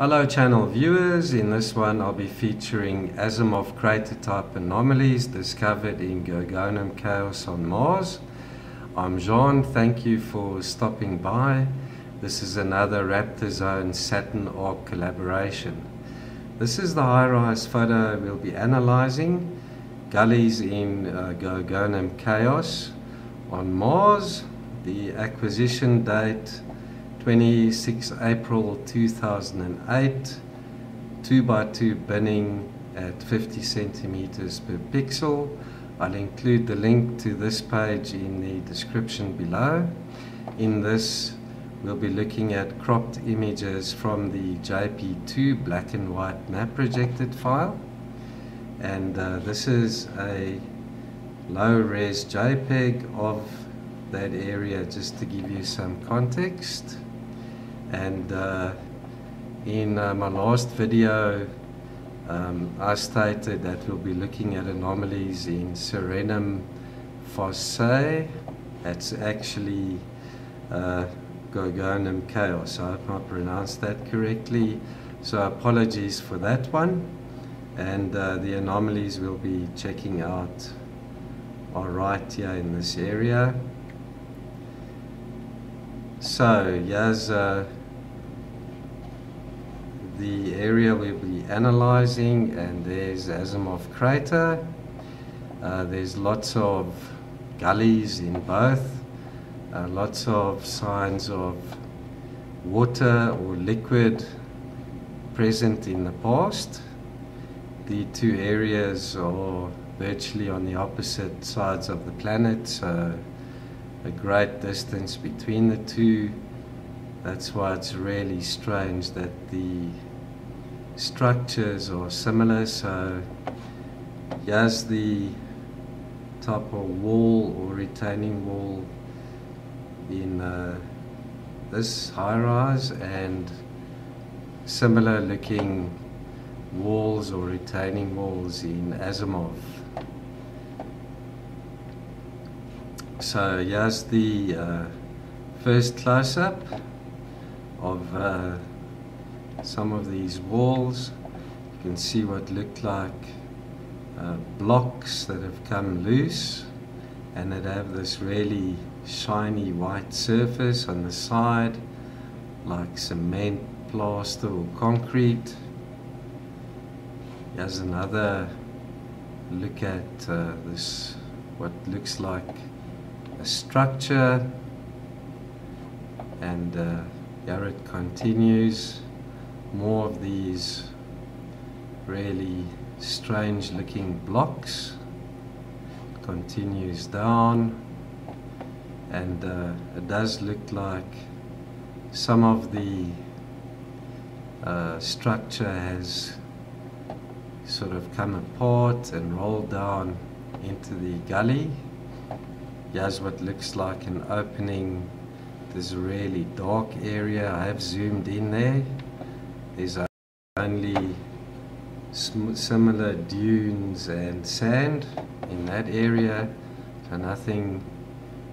Hello channel viewers, in this one I'll be featuring Asimov Crater type anomalies discovered in Gorgonum Chaos on Mars. I'm Jean, thank you for stopping by. This is another Raptor Zone Saturn Ark collaboration. This is the high-rise photo we'll be analyzing. Gullies in Gorgonum Chaos on Mars. The acquisition date 26 April 2008, 2x2 binning at 50 centimeters per pixel. I'll include the link to this page in the description below. In this, we'll be looking at cropped images from the JP2 black and white map projected file. And this is a low-res JPEG of that area just to give you some context. And in my last video I stated that we'll be looking at anomalies in Serenum Fossae. That's actually Gorgonum Chaos. I hope I pronounced that correctly, so apologies for that one. And the anomalies we'll be checking out are right here in this area. So here's the area we'll be analyzing, and there's Asimov Crater. There's lots of gullies in both, lots of signs of water or liquid present in the past. The two areas are virtually on the opposite sides of the planet, so a great distance between the two. That's why it's really strange that the structures are similar. So here's the type of wall or retaining wall in this high-rise, and similar looking walls or retaining walls in Asimov. So here's the first close-up of some of these walls. You can see what looked like blocks that have come loose and that have this really shiny white surface on the side, like cement, plaster or concrete. Here's another look at this, what looks like a structure, and here it continues. More of these really strange looking blocks. It continues down, and it does look like some of the structure has sort of come apart and rolled down into the gully. Here's what looks like an opening. There's a really dark area. I have zoomed in there. There's only similar dunes and sand in that area, so nothing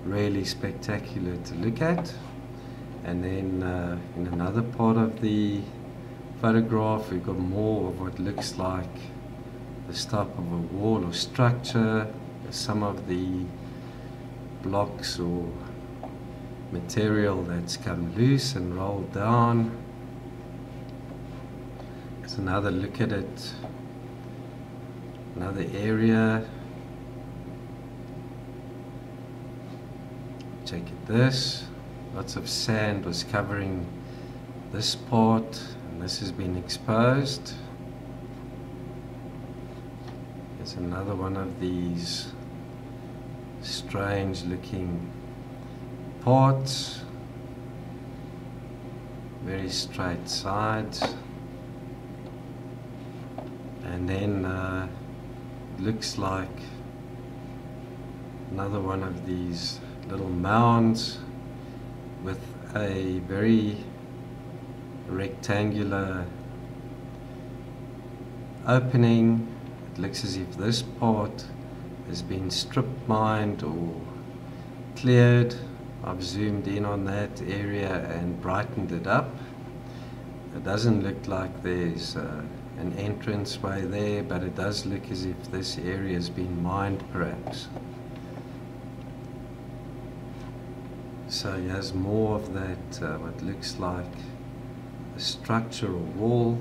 really spectacular to look at. And then in another part of the photograph, we've got more of what looks like this type of a wall or structure. Some of the blocks or material that's come loose and rolled down. There's another look at it, another area. Check it this. Lots of sand was covering this part, and this has been exposed. There's another one of these strange looking parts, very straight sides, and then looks like another one of these little mounds with a very rectangular opening. It looks as if this part has been strip mined or cleared. I've zoomed in on that area and brightened it up. It doesn't look like there's an entrance way there, but it does look as if this area has been mined perhaps. So he has more of that, what looks like a structural wall.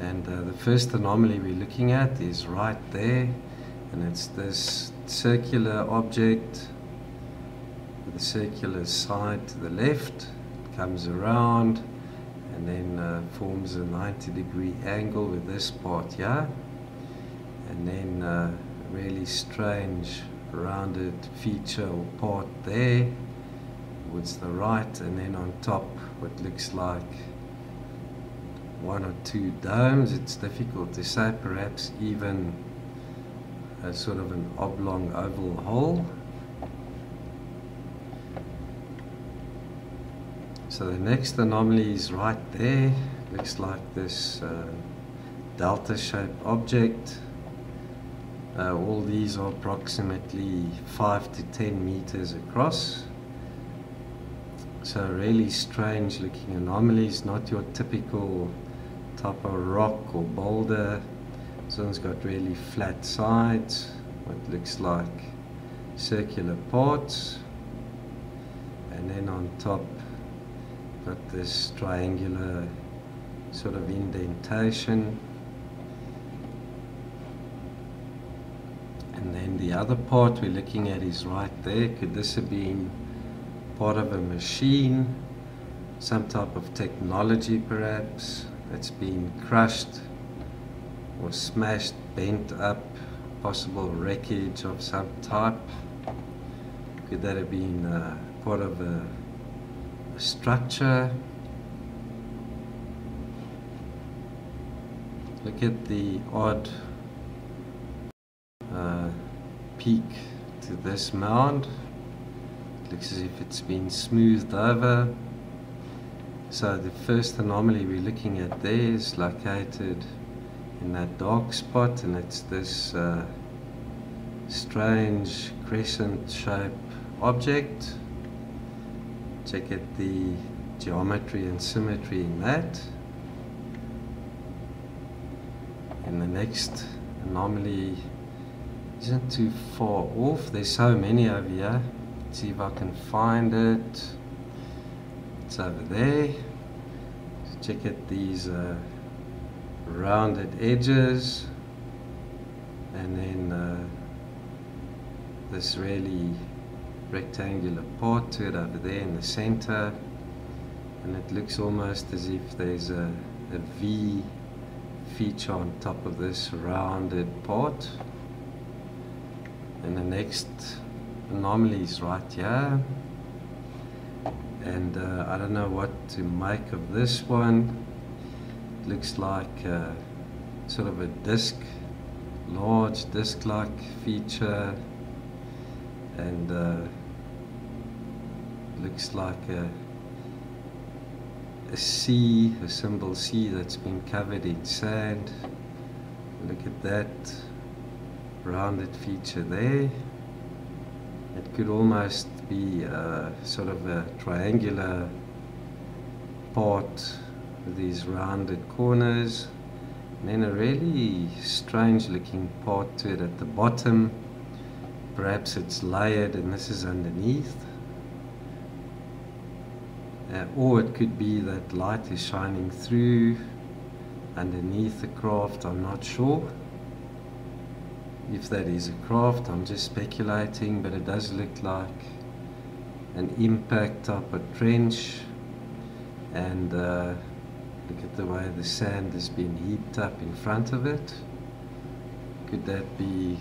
And the first anomaly we're looking at is right there, and it's this circular object with a circular side to the left. It comes around and then forms a 90-degree angle with this part here, and then really strange rounded feature or part there towards the right, and then on top what looks like one or two domes. It's difficult to say, perhaps even a sort of an oblong oval hole. So the next anomaly is right there. Looks like this delta-shaped object. All these are approximately 5 to 10 meters across. So really strange looking anomalies, not your typical type of rock or boulder. This one's got really flat sides, what looks like circular parts, and then on top got this triangular sort of indentation. And then the other part we're looking at is right there. Could this have been part of a machine, some type of technology perhaps, that's been crushed or smashed, bent up, possible wreckage of some type? Could that have been part of a structure? Look at the odd peak to this mound. It looks as if it's been smoothed over. So the first anomaly we're looking at there is located in that dark spot, and it's this strange crescent-shaped object. Check out the geometry and symmetry in that. And the next anomaly isn't too far off. There's so many over here. Let's see if I can find it. It's over there. So check out these rounded edges, and then this really rectangular part to it over there in the center, and it looks almost as if there's a V feature on top of this rounded part. And the next anomaly is right here, and I don't know what to make of this one. It looks like sort of a disc, large disc-like feature, and looks like a C, a symbol C that's been covered in sand. Look at that rounded feature there. It could almost be sort of a triangular part with these rounded corners, and then a really strange looking part to it at the bottom. Perhaps it's layered and this is underneath, or it could be that light is shining through underneath the craft. I'm not sure if that is a craft, I'm just speculating, but it does look like an impact type of trench, and look at the way the sand has been heaped up in front of it. Could that be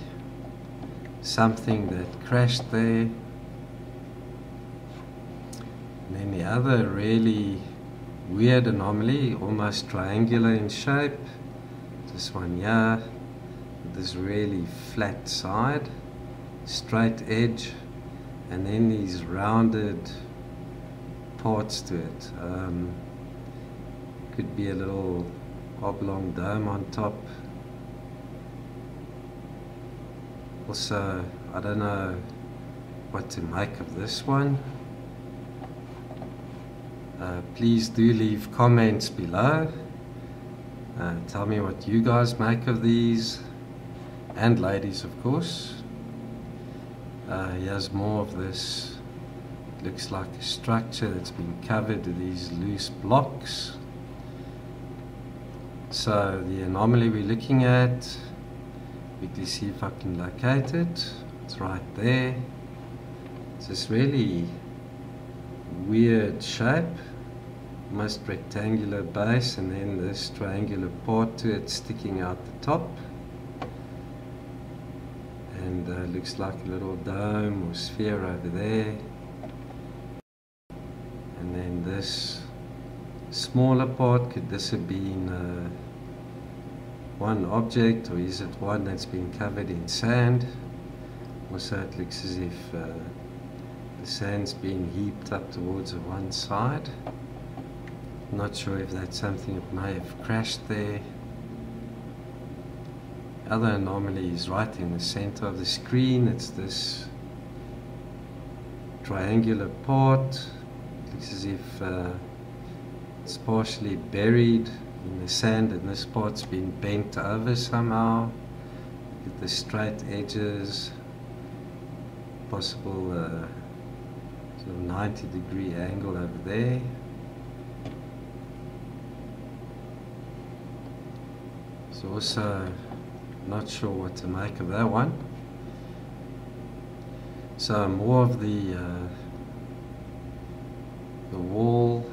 something that crashed there? And then the other really weird anomaly, almost triangular in shape, this one here, this really flat side, straight edge, and then these rounded parts to it. Could be a little oblong dome on top. Also, I don't know what to make of this one. Please do leave comments below. Tell me what you guys make of these, and ladies of course. Here's more of this. Looks like a structure that's been covered with these loose blocks. So the anomaly we're looking at, we can see if I can locate it. It's right there. It's this really weird shape, almost rectangular base, and then this triangular part to it sticking out the top. And looks like a little dome or sphere over there. And then this smaller part, could this have been one object, or is it one that's been covered in sand? Also, it looks as if the sand's been heaped up towards one side. Not sure if that's something that may have crashed there. Other anomaly is right in the center of the screen. It's this triangular part. Looks as if it's partially buried in the sand, and this part's been bent over somehow. Look at the straight edges, possible sort of 90-degree angle over there. So also not sure what to make of that one. So more of the wall.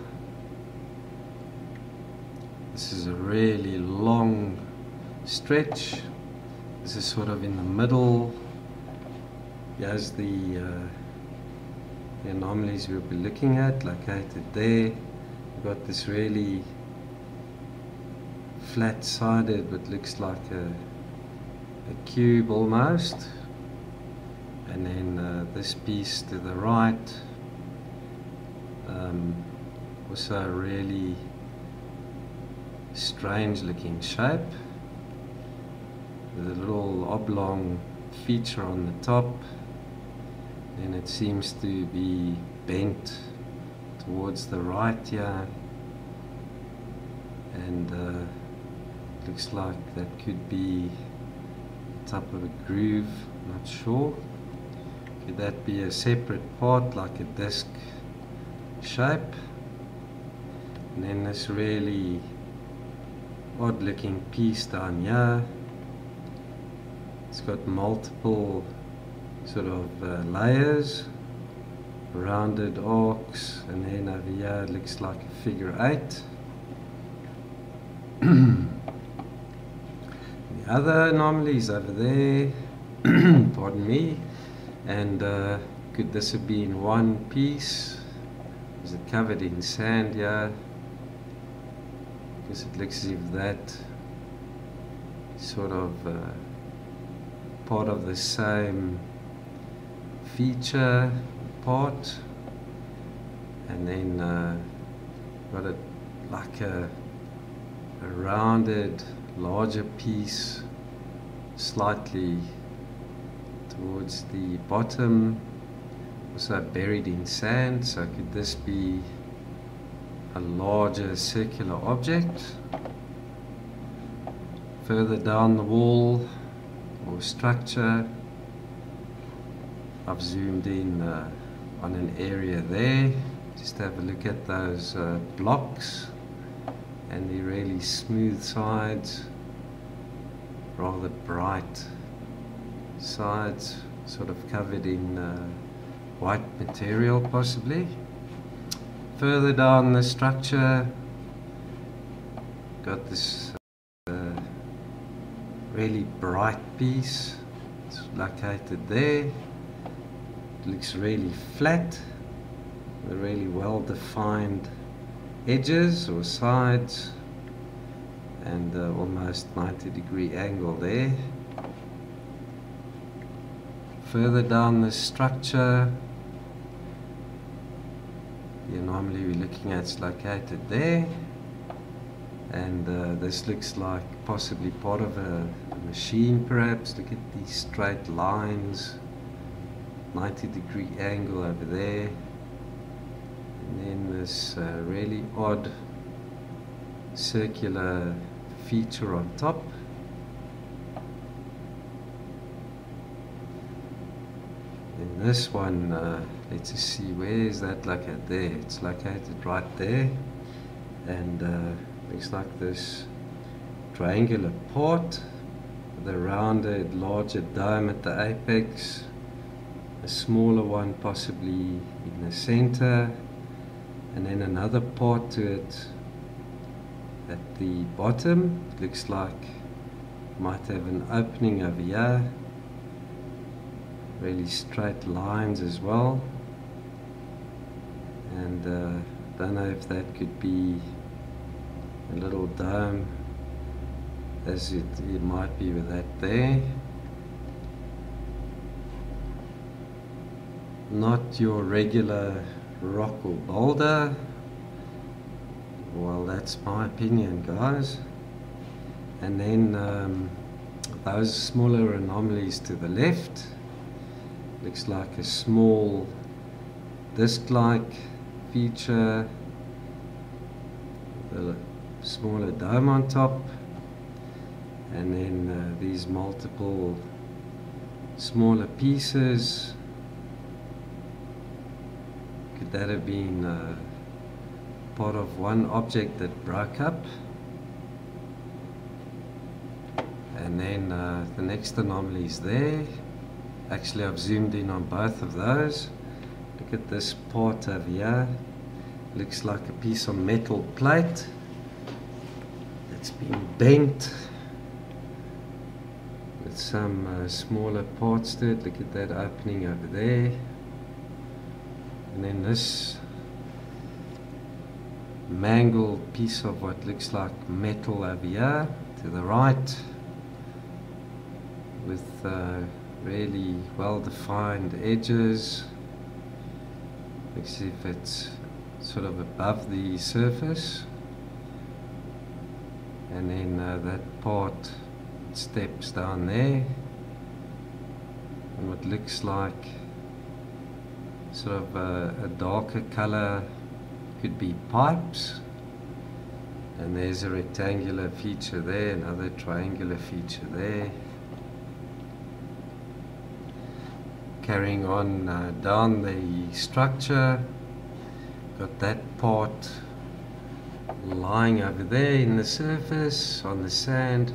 This is a really long stretch. This is sort of in the middle. Here's the anomalies we'll be looking at, located there. We've got this really flat-sided, but looks like a cube almost. And then this piece to the right, also really strange looking shape with a little oblong feature on the top, and it seems to be bent towards the right here, and looks like that could be the top of a groove. Not sure, could that be a separate part like a disc shape? And then this really odd looking piece down here. It's got multiple sort of layers, rounded arcs, and then over here it looks like a figure 8. The other anomalies over there, pardon me, and could this have been one piece? Is it covered in sand here? Because it looks as if that sort of part of the same feature part, and then got it like a rounded larger piece slightly towards the bottom, also buried in sand. So could this be a larger circular object? Further down the wall or structure, I've zoomed in on an area there. Just have a look at those blocks and the really smooth sides, rather bright sides, sort of covered in white material possibly. Further down the structure, got this really bright piece. It's located there. It looks really flat, with really well defined edges or sides, and almost 90-degree angle there. Further down the structure, the anomaly we're looking at is located there, and this looks like possibly part of a machine perhaps. Look at these straight lines, 90-degree angle over there, and then this really odd circular feature on top. And this one, let's just see, where is that located? There, it's located right there, and looks like this triangular port with a rounded, larger dome at the apex, a smaller one possibly in the center, and then another port to it at the bottom. It looks like it might have an opening over here, really straight lines as well, and don't know if that could be a little dome as it might be with that there. Not your regular rock or boulder. Well, that's my opinion, guys. And then those smaller anomalies to the left, looks like a small disc-like feature, a smaller dome on top, and then these multiple smaller pieces. Could that have been part of one object that broke up? And then the next anomaly is there. Actually, I've zoomed in on both of those. Look at this part over here. Looks like a piece of metal plate that's been bent with some smaller parts to it. Look at that opening over there. And then this mangled piece of what looks like metal over here to the right, with really well-defined edges. Looks as if it's sort of above the surface, and then that part steps down there, and what looks like sort of a darker color could be pipes, and there's a rectangular feature there, another triangular feature there. Carrying on down the structure, got that part lying over there in the surface on the sand.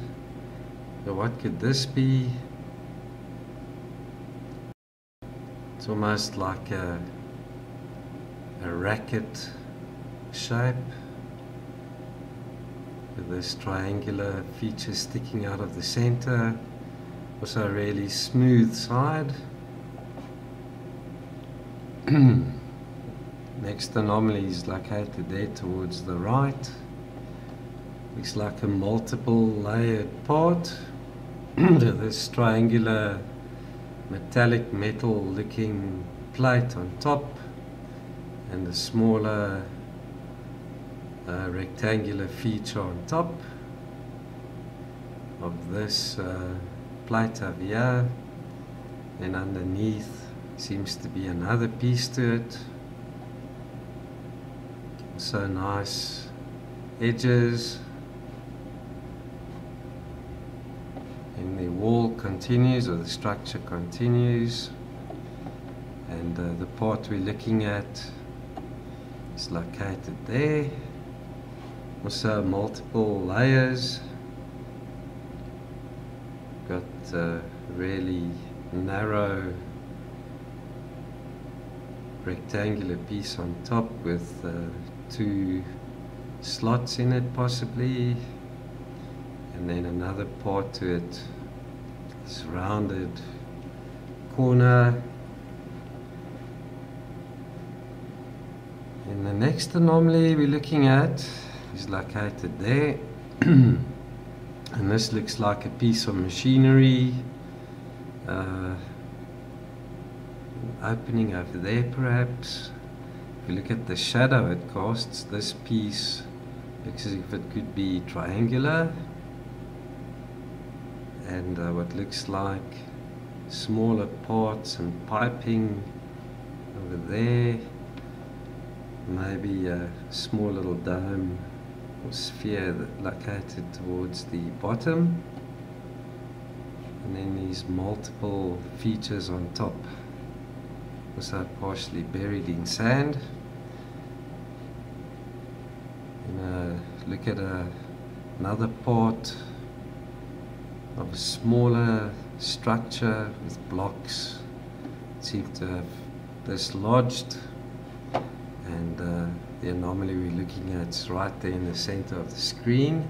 So what could this be? It's almost like a racket shape with this triangular feature sticking out of the center. Also a really smooth side. Next anomaly is located there towards the right. Looks like a multiple layered part with this triangular metallic metal looking plate on top, and a smaller rectangular feature on top of this plate over here. And underneath seems to be another piece to it. So nice edges. And the wall continues, or the structure continues. And the part we're looking at is located there. Also multiple layers. Got really narrow rectangular piece on top with two slots in it possibly, and then another part to it, this rounded corner. And the next anomaly we're looking at is located there. And this looks like a piece of machinery, opening over there perhaps. If you look at the shadow it casts, this piece looks as if it could be triangular, and what looks like smaller parts and piping over there. maybe a small little dome or sphere that located towards the bottom, and then these multiple features on top, also partially buried in sand. And, look at another part of a smaller structure with blocks. It seems to have dislodged, and the anomaly we're looking at is right there in the center of the screen.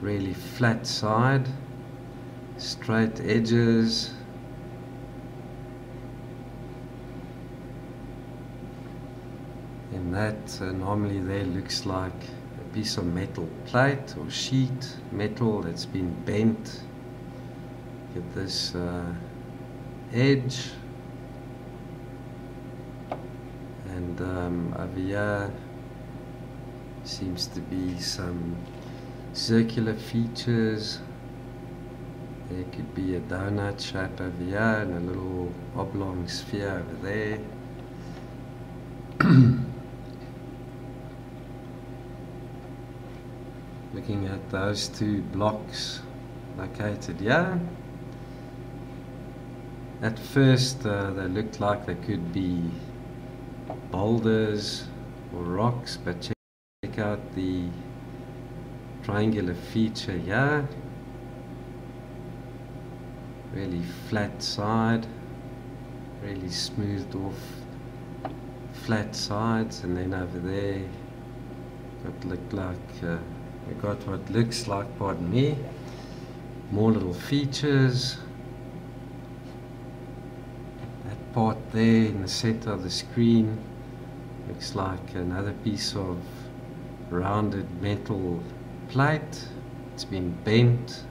Really flat side, straight edges, and that anomaly there looks like a piece of metal plate or sheet metal that's been bent. Get this edge, and over here seems to be some circular features. There could be a donut shape over here and a little oblong sphere over there. Looking at those two blocks located here. At first they looked like they could be boulders or rocks, but check out the triangular feature here. Really flat side, really smoothed off flat sides, and then over there it looked like we got what looks like, pardon me, more little features. That part there in the center of the screen looks like another piece of rounded metal plate. It's been bent,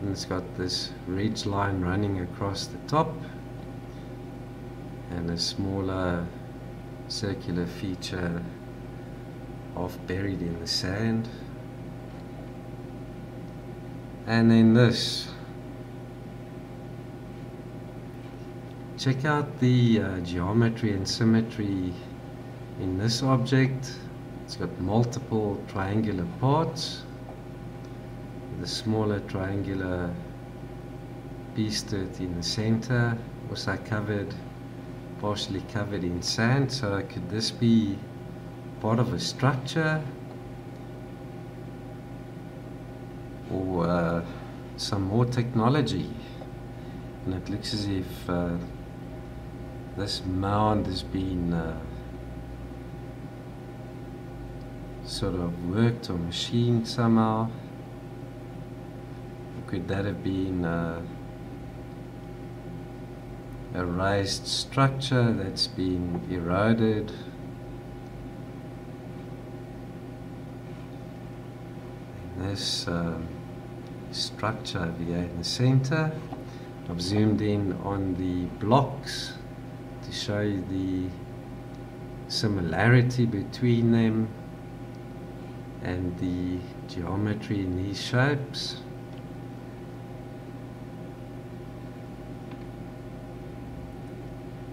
and it's got this ridge line running across the top, and a smaller circular feature half buried in the sand. And then this, check out the geometry and symmetry in this object. It's got multiple triangular parts. The smaller triangular piece to it in the center, also covered, partially covered in sand. So could this be part of a structure, or some more technology? And it looks as if this mound has been sort of worked or machined somehow. Could that have been a raised structure that's been eroded? And this structure over here in the center, I've zoomed in on the blocks to show you the similarity between them and the geometry in these shapes.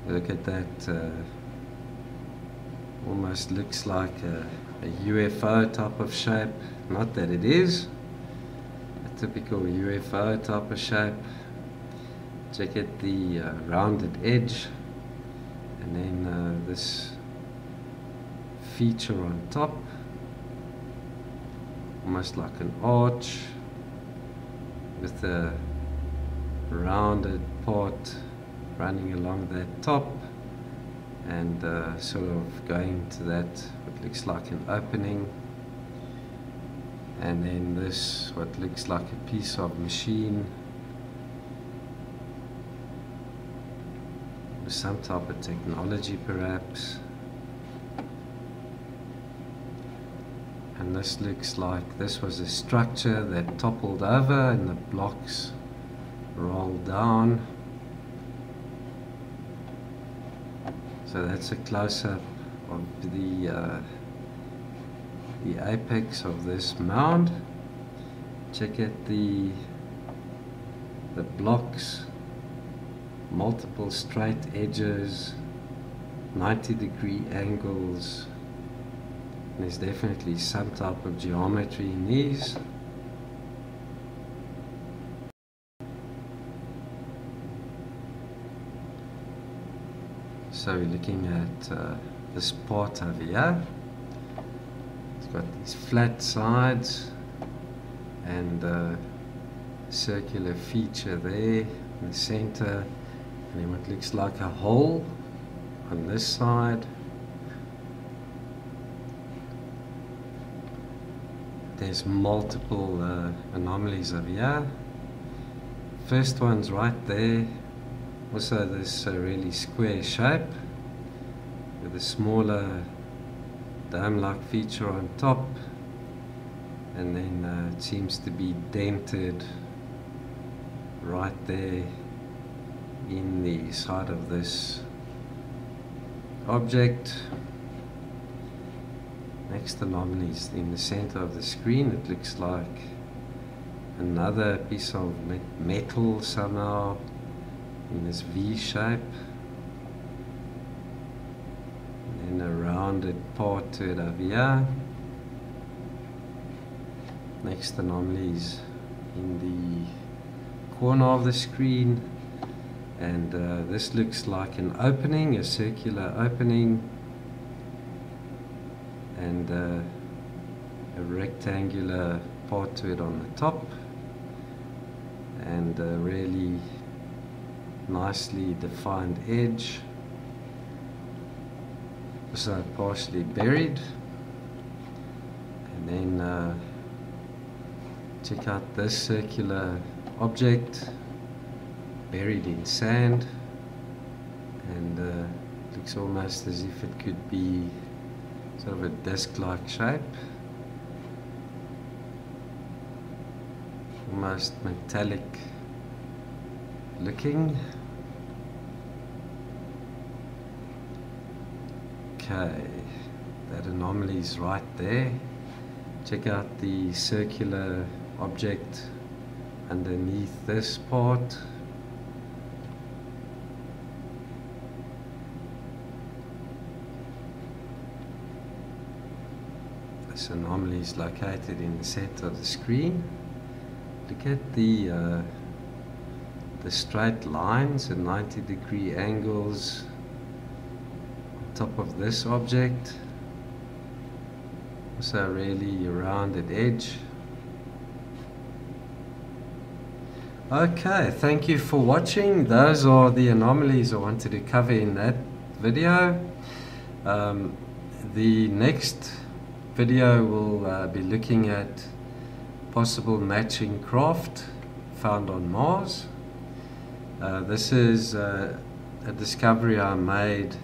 Look at that, almost looks like a UFO type of shape. Not that it is a typical UFO type of shape. Check out the rounded edge, and then this feature on top, almost like an arch with a rounded part running along that top, and sort of going to that what looks like an opening, and then this what looks like a piece of machine with some type of technology perhaps. And this looks like this was a structure that toppled over and the blocks rolled down. So that's a close-up of the apex of this mound. Check out the blocks, multiple straight edges, 90-degree angles, There's definitely some type of geometry in these. So we're looking at this part over here. It's got these flat sides and a circular feature there in the center, and then what looks like a hole on this side. There's multiple anomalies over here. First one's right there. Also this really square shape with a smaller dome-like feature on top, and then it seems to be dented right there in the side of this object. Next anomaly is in the center of the screen. It looks like another piece of metal somehow, in this V shape, and then a rounded part to it over here. Next anomaly is in the corner of the screen, and this looks like an opening, a circular opening, and a rectangular part to it on the top, and really nicely defined edge, so partially buried. And then check out this circular object buried in sand, and looks almost as if it could be sort of a disc-like shape, almost metallic looking. Okay, that anomaly is right there. Check out the circular object underneath this part. This anomaly is located in the center of the screen. Look at the straight lines and 90-degree angles on top of this object. Also really rounded edge. Okay, thank you for watching. Those are the anomalies I wanted to cover in that video. The next video will be looking at possible matching craft found on Mars. This is a discovery I made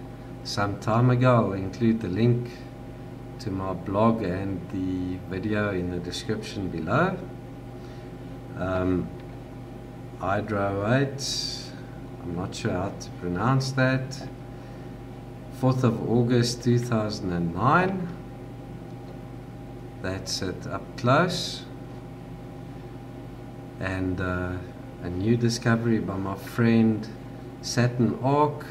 some time ago. I'll include the link to my blog and the video in the description below. Hydro-8, I'm not sure how to pronounce that, 4th of August 2009, that's it up close, and a new discovery by my friend Saturn Ark,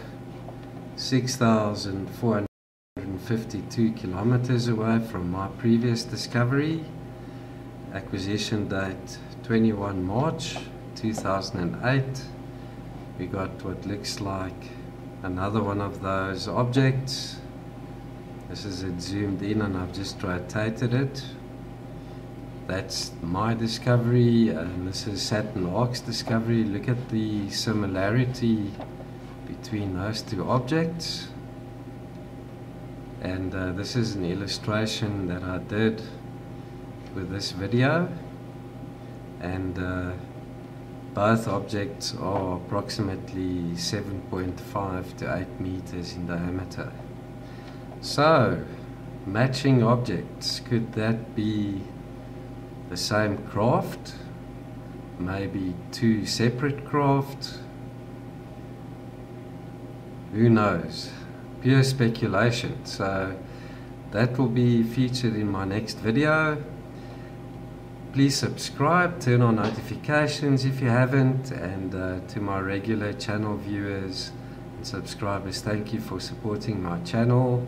6,452 kilometers away from my previous discovery. Acquisition date 21 March 2008. We got what looks like another one of those objects. This is it zoomed in, and I've just rotated it. That's my discovery, and this is Saturn Ark's discovery. Look at the similarity between those two objects. And this is an illustration that I did with this video. And both objects are approximately 7.5 to 8 meters in diameter. So, matching objects, could that be the same craft, maybe two separate crafts? Who knows? Pure speculation. So that will be featured in my next video. Please subscribe, turn on notifications if you haven't, and to my regular channel viewers and subscribers, thank you for supporting my channel.